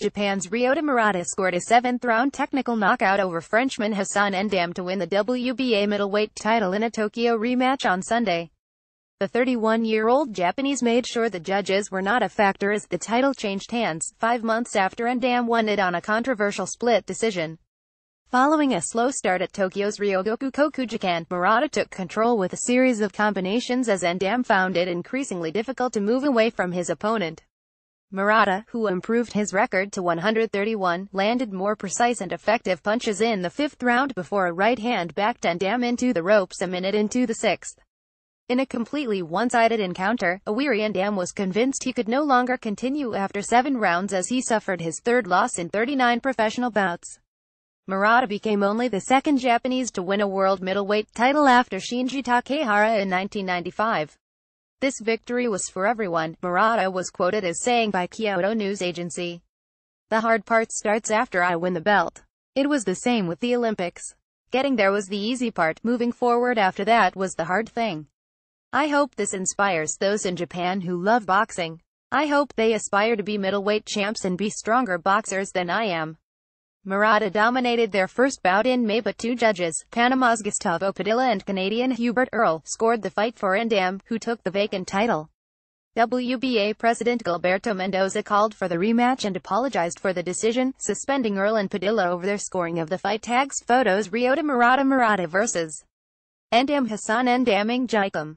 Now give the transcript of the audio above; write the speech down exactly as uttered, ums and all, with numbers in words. Japan's Ryota Murata scored a seventh round technical knockout over Frenchman Hassan N'dam to win the W B A middleweight title in a Tokyo rematch on Sunday. The thirty-one-year-old Japanese made sure the judges were not a factor as the title changed hands, five months after N'dam won it on a controversial split decision. Following a slow start at Tokyo's Ryogoku Kokugikan, Murata took control with a series of combinations as N'dam found it increasingly difficult to move away from his opponent. Murata, who improved his record to one hundred thirty-one, landed more precise and effective punches in the fifth round before a right hand backed N'dam into the ropes a minute into the sixth. In a completely one-sided encounter, a weary N'dam was convinced he could no longer continue after seven rounds as he suffered his third loss in thirty-nine professional bouts. Murata became only the second Japanese to win a world middleweight title after Shinji Takehara in nineteen ninety-five. "This victory was for everyone," Murata was quoted as saying by Kyoto News Agency. "The hard part starts after I win the belt. It was the same with the Olympics. Getting there was the easy part, moving forward after that was the hard thing. I hope this inspires those in Japan who love boxing. I hope they aspire to be middleweight champs and be stronger boxers than I am." Murata dominated their first bout in May, but two judges, Panama's Gustavo Padilla and Canadian Hubert Earl, scored the fight for N'dam, who took the vacant title. W B A President Gilberto Mendoza called for the rematch and apologized for the decision, suspending Earl and Padilla over their scoring of the fight. Tags, photos: Ryota Murata Murata versus N'dam Hassan N'dam N'jikam.